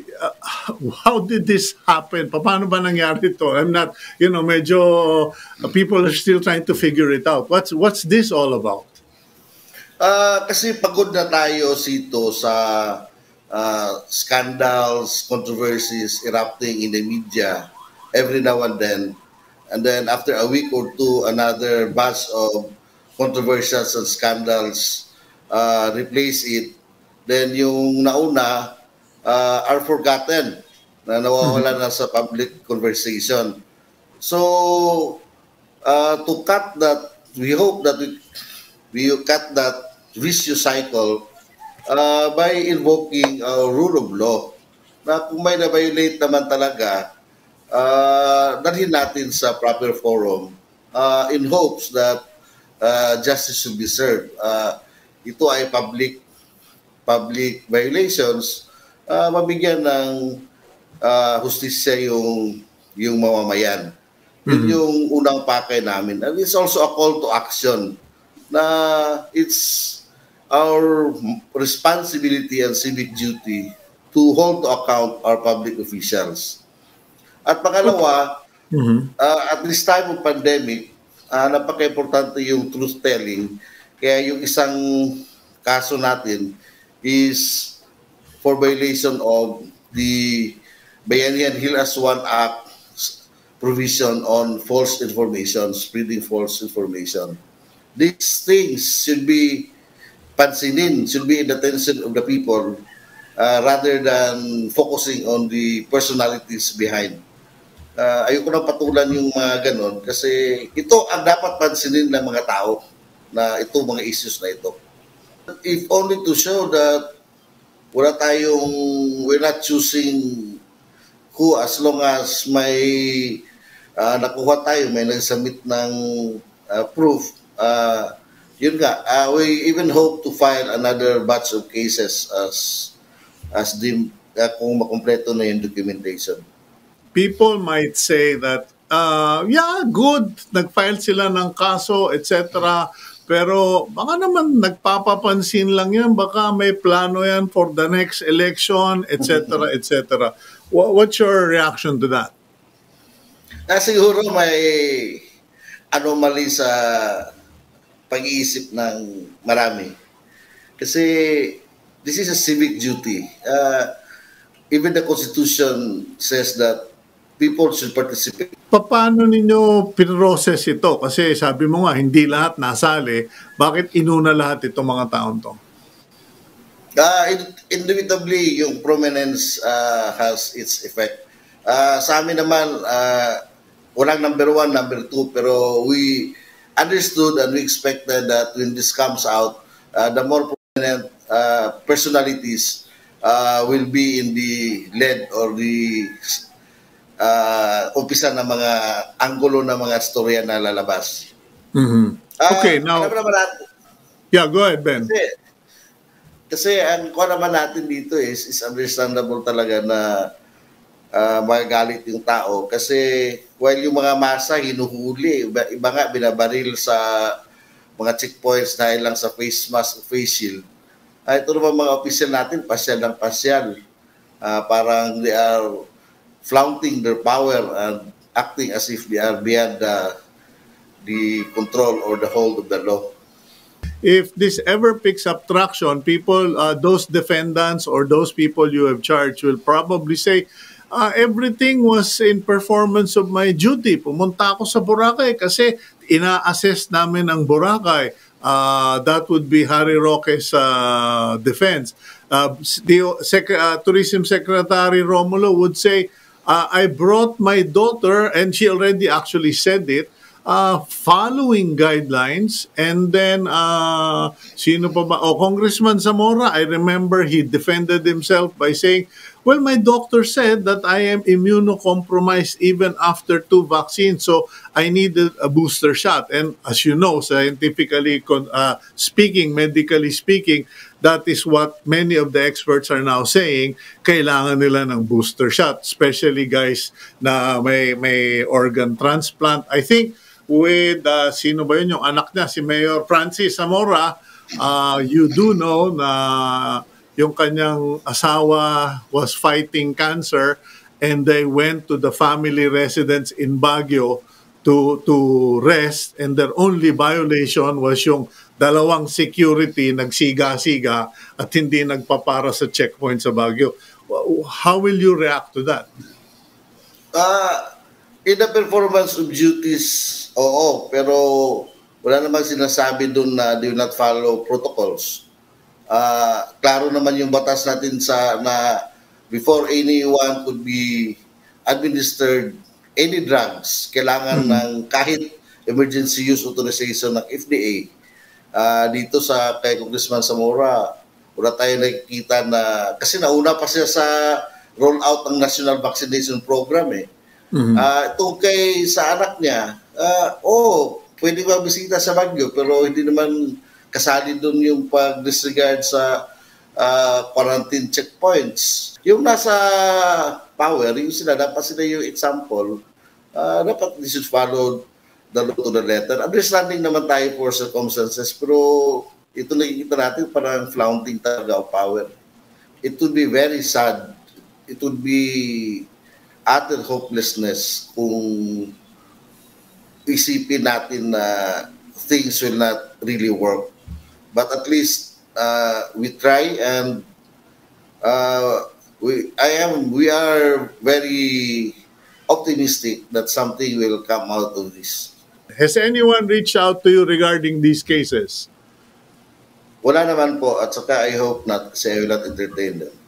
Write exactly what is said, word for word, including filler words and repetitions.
uh, how did this happen? Paano ba nangyari ito? I'm not, you know, medyo uh, people are still trying to figure it out. What's, what's this all about? Uh, kasi pagod na tayo sito sa uh, scandals, controversies erupting in the media every now and then. And then after a week or two, another batch of controversies and scandals uh, replace it. Then yung nauna uh, are forgotten, na nawawala na sa public conversation. So uh, to cut that, we hope that we, we cut that vicious cycle uh, by invoking a uh, rule of law na kung may na-violate naman talaga, uh, dalhin natin sa proper forum uh, in hopes that uh, justice should be served. Uh, ito ay public public violations, uh, mabigyan ng uh, hustisya yung, yung mamamayan. Yun mm-hmm. yung unang pakay namin. And it's also a call to action na it's our responsibility and civic duty to hold to account our public officials. At pangalawa, mm-hmm. uh, at this time of pandemic, uh, napaka-importante yung truth-telling. Kaya yung isang kaso natin is for violation of the Bayanihan Heal as One Act provision on false information, spreading false information. These things should be pansinin, should be in the attention of the people uh, rather than focusing on the personalities behind. Uh, ayoko na patulan yung mga ganon kasi ito ang dapat pansinin ng mga tao na ito, mga issues na ito. If only to show that wala tayong, we're not choosing who as long as may uh, nakuha tayo, may nagsubmit ng uh, proof. Uh, yun nga, uh, we even hope to file another batch of cases as as dim, uh, kung makumpleto na yung documentation. People might say that, uh, yeah, good, nag-file sila ng kaso, et cetera, pero baka naman nagpapapansin lang yan, baka may plano yan for the next election, et cetera, et cetera. What's your reaction to that? Ah, siguro may anomaly sa pag-iisip ng marami. Kasi this is a civic duty. Uh, even the Constitution says that people should participate. Paano ninyo pinroses ito? Kasi sabi mo nga, hindi lahat nasali. Bakit inuna lahat itong mga taon to? Uh, indubitably, yung prominence uh, has its effect. Uh, sa amin naman, uh, walang number one, number two, pero we understood and we expected that when this comes out, uh, the more prominent uh, personalities uh, will be in the lead or the Uh, umpisa ng mga anggulo ng mga storya na lalabas. Mm-hmm. Okay, uh, now... Naman natin, yeah, go ahead, Ben. Kasi, kasi ang kuha naman natin dito is, is understandable talaga na uh, magagalit yung tao. Kasi while yung mga masa hinuhuli, iba, iba nga binabaril sa mga checkpoints dahil lang sa face mask o face shield. Uh, ito naman mga opisyal natin, pasyal ng pasyal. Uh, parang they are flaunting their power and acting as if they are beyond the, the control or the hold of the law. If this ever picks up traction, people, uh, those defendants or those people you have charged will probably say, uh, everything was in performance of my duty. Pumunta ako sa Boracay kasi ina-assess namin ang Boracay. Uh, that would be Harry Roque's uh, defense. Uh, the sec uh, Tourism Secretary Romulo would say, Uh, I brought my daughter, and she already actually said it, uh, following guidelines. And then, uh, sino pa ba? Oh, Congressman Samora, I remember he defended himself by saying, well, my doctor said that I am immunocompromised even after two vaccines, so I needed a booster shot. And as you know, scientifically uh, speaking, medically speaking, that is what many of the experts are now saying, kailangan nila ng booster shot, especially guys na may, may organ transplant. I think with, uh, sino ba yun, yung anak niya, si Mayor Francis Samora, uh, you do know na yung kanyang asawa was fighting cancer, and they went to the family residence in Baguio to to rest, and their only violation was yung dalawang security nagsiga-siga at hindi nagpapara sa checkpoint sa Baguio. How will you react to that? Uh, in the performance of duties, oo, pero wala namang sinasabi doon na do not follow protocols. Uh, klaro naman yung batas natin sa na before anyone could be administered any drugs, kailangan mm-hmm. ng kahit emergency use authorization ng F D A. Uh, dito sa kay Congressman Samora, wala tayo nakikita na, kasi nauna pa siya sa rollout ng National Vaccination Program eh. Mm-hmm. Uh, itong kay sa anak niya, uh, oh, pwede ba bisita sa Baguio, pero hindi naman kasali doon yung pag-disregard sa uh, quarantine checkpoints. Yung nasa power, yung sila, dapat sila yung example, uh, dapat this is followed the law to the letter. Understanding naman tayo for circumstances, pero ito nakikita natin parang flaunting talaga of power. It would be very sad. It would be utter hopelessness kung isipin natin na things will not really work. But at least uh, we try, and uh, we, I am, we are very optimistic that something will come out of this. Has anyone reached out to you regarding these cases? Wala naman po, at saka I hope not, kasi I will not entertain them.